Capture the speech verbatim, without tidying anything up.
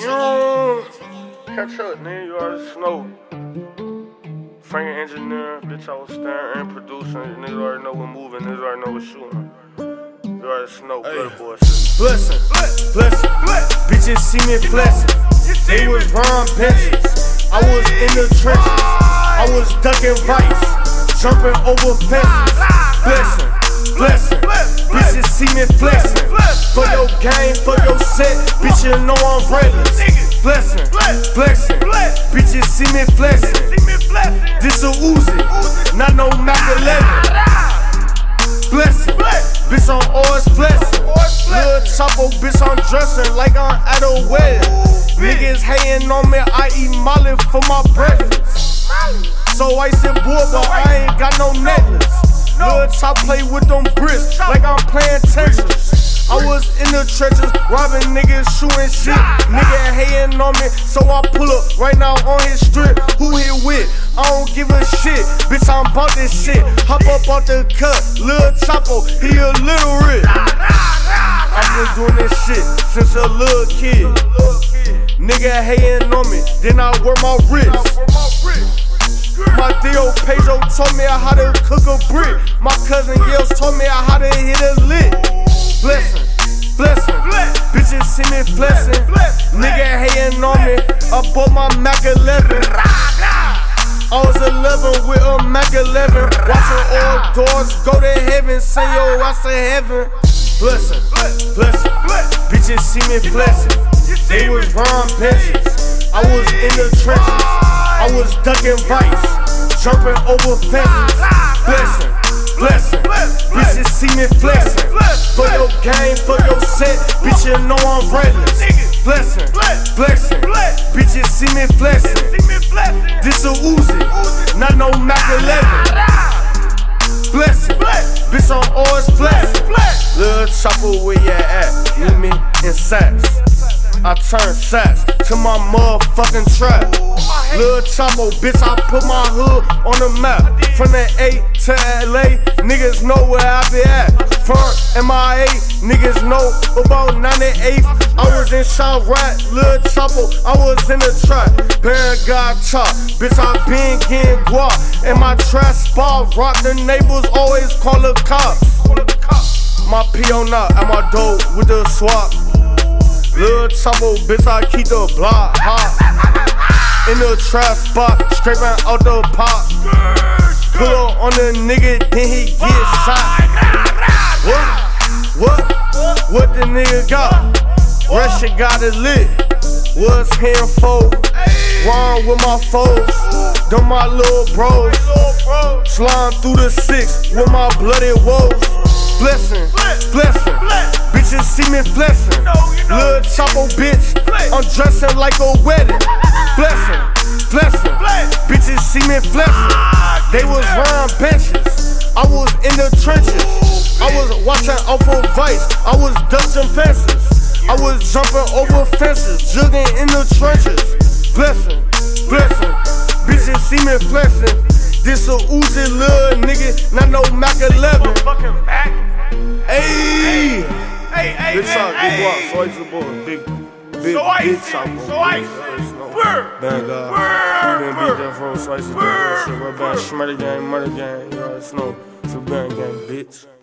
Yo, catch up, nigga, you already know. Frank Engineer, bitch, I was staring and producing. Niggas already know we're moving, niggas already know we're shooting. You already know, good boy. Blessing, blessing, bitches see me flexing. They was Ron Pence, I was in the trenches. I was ducking rights, jumping over fences. Blessing, blessing, bitches see me flexing. For your game, for your set, bitch, you know I'm reckless. Flexin', flexin', bitches see me flexin'. This a Uzi, not no Mac eleven. Blessin', bitch, I'm always flexin'. Lil Chamo, bitch, I'm dressin' like I'm at a wedding. Niggas hatin' on me, I eat molly for my breakfast. So I said, boy, but I ain't got no necklace. Lil Chamo play with them bricks like I'm playin' Texas. I was in the trenches, robbing niggas, shooting shit. Nigga hating on me, so I pull up right now on his strip. Who he with? I don't give a shit. Bitch, I'm bout this shit. Hop up off the cut, Lil Chamo, he a little rich. I've been doing this shit since a little kid. Nigga hating on me, then I wear my wrist. My Theo Pedro taught me how to cook a brick. My cousin Gale taught me how to hit a lick. Blessin', blessin', bitches see me flexin'. Nigga hatin' on me, I bought my Mac eleven. I was eleven with a Mac eleven. Watchin' all doors go to heaven, send your ass to heaven. Blessin', blessin', bitches see me flexin'. They was Ron Pence, I was in the trenches. I was duckin' rights, jumpin' over fences. Blessin', blessin', bitches see me flexin'. For your game, for your set, bitch, you know I'm reckless. Flexin', flexin', bitches see me flexin'. This a Uzi, not no Mac eleven. Flexin', bitch, I'm always flexin'. Lil Chxpo, where you at? Meet me in sacks. I turn sacks to my motherfucking trap. Lil Chamo, bitch, I put my hood on the map. From the A to L A, niggas know where I be at. From M I A, niggas know about ninety-eight. I was in Shawrat, Lil Chamo, I was in the trap. Baron got chopped, bitch, I been getting guap. And my trash spot rock, the neighbors always call the cops. My P O knock at my door with the swap. Lil Chamo, bitch, I keep the block hot. In the trap spot, scraping out the pop. Pull up on the nigga, then he get shot. What? What? What the nigga got? Russia got it lit. What's him for? Wrong with my foes. Them my little bros. Slime through the six with my bloody woes. Blessing, blessing, bitches see me flexing. Lil Chamo, bitch, I'm dressing like a wedding. Blessin', blessin', bitches see me flexin'. They was round benches, I was in the trenches. I was watching out for vice, I was dodging fences. I was jumping over fences, jugging in the trenches. Blessin', blessin', bitches see me flexin'. This a Uzi, little nigga, not no Mac eleven. Ayy! Big time, big block, so it's a boy, big, big, big time, boy. Bad guy, you been beat that from Slices, that shit, we're bad, Schmerder gang, murder gang, you already know, it's a bad gang, bitch.